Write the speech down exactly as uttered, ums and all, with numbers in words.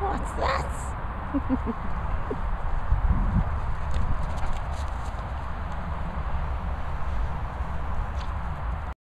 What's that?